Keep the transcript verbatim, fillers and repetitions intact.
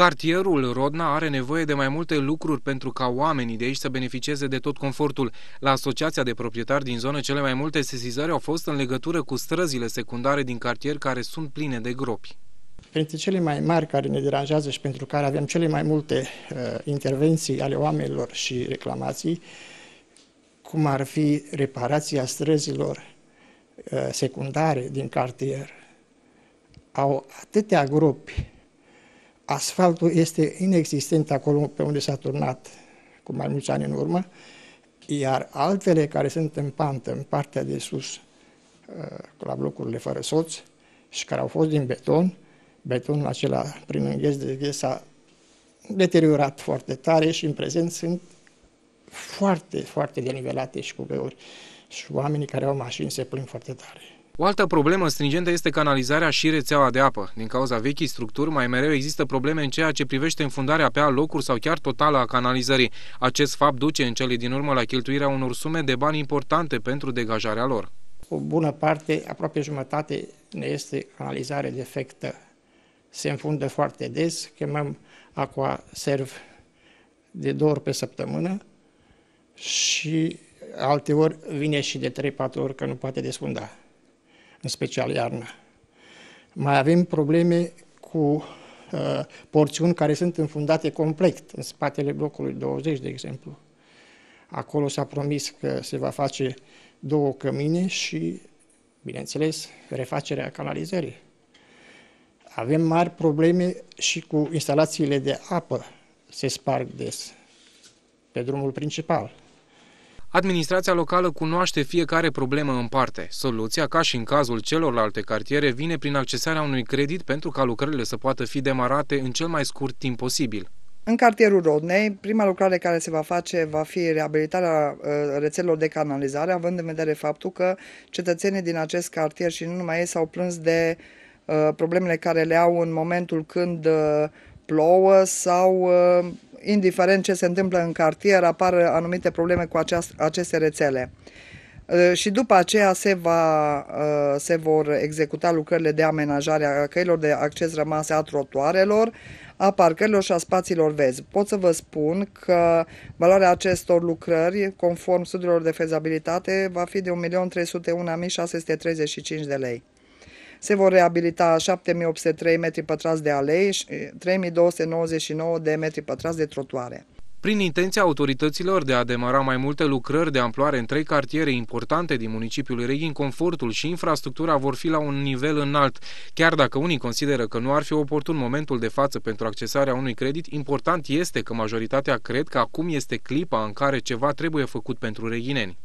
Cartierul Rodna are nevoie de mai multe lucruri pentru ca oamenii de aici să beneficieze de tot confortul. La Asociația de Proprietari din zonă, cele mai multe sesizări au fost în legătură cu străzile secundare din cartier care sunt pline de gropi. Printre cele mai mari care ne deranjează și pentru care avem cele mai multe uh, intervenții ale oamenilor și reclamații, cum ar fi reparația străzilor uh, secundare din cartier, au atâtea gropi. Asfaltul este inexistent acolo pe unde s-a turnat cu mai mulți ani în urmă, iar altele care sunt în pantă, în partea de sus, la blocurile fără soț, și care au fost din beton, betonul acela prin îngheț de ghes s-a deteriorat foarte tare și în prezent sunt foarte, foarte denivelate și cu beuri. Și oamenii care au mașini se plâng foarte tare. O altă problemă stringentă este canalizarea și rețeaua de apă. Din cauza vechii structuri, mai mereu există probleme în ceea ce privește înfundarea pe alocuri sau chiar totală a canalizării. Acest fapt duce în cele din urmă la cheltuirea unor sume de bani importante pentru degajarea lor. O bună parte, aproape jumătate, ne este canalizare defectă. Se înfundă foarte des, chemăm Aqua Serv de două ori pe săptămână și alte ori vine și de trei patru ori că nu poate desfunda. În special iarna. Mai avem probleme cu uh, porțiuni care sunt înfundate complet, în spatele blocului douăzeci, de exemplu. Acolo s-a promis că se va face două cămine și, bineînțeles, refacerea canalizării. Avem mari probleme și cu instalațiile de apă, se sparg des pe drumul principal. Administrația locală cunoaște fiecare problemă în parte. Soluția, ca și în cazul celorlalte cartiere, vine prin accesarea unui credit pentru ca lucrările să poată fi demarate în cel mai scurt timp posibil. În cartierul Rodnei, prima lucrare care se va face va fi reabilitarea rețelelor de canalizare, având în vedere faptul că cetățenii din acest cartier și nu numai ei s-au plâns de uh, problemele care le au în momentul când uh, plouă sau... Uh, indiferent ce se întâmplă în cartier, apar anumite probleme cu aceast, aceste rețele. Și după aceea se, va, se vor executa lucrările de amenajare a căilor de acces rămase, a trotuarelor, a parcărilor și a spațiilor verzi. Pot să vă spun că valoarea acestor lucrări, conform studiilor de fezabilitate, va fi de un milion trei sute unu mii șase sute treizeci și cinci de lei. Se vor reabilita șapte mii opt sute trei metri pătrați de alei și trei mii două sute nouăzeci și nouă de metri pătrați de trotuare. Prin intenția autorităților de a demara mai multe lucrări de amploare în trei cartiere importante din municipiul Reghin, confortul și infrastructura vor fi la un nivel înalt. Chiar dacă unii consideră că nu ar fi oportun momentul de față pentru accesarea unui credit, important este că majoritatea cred că acum este clipa în care ceva trebuie făcut pentru reghineni.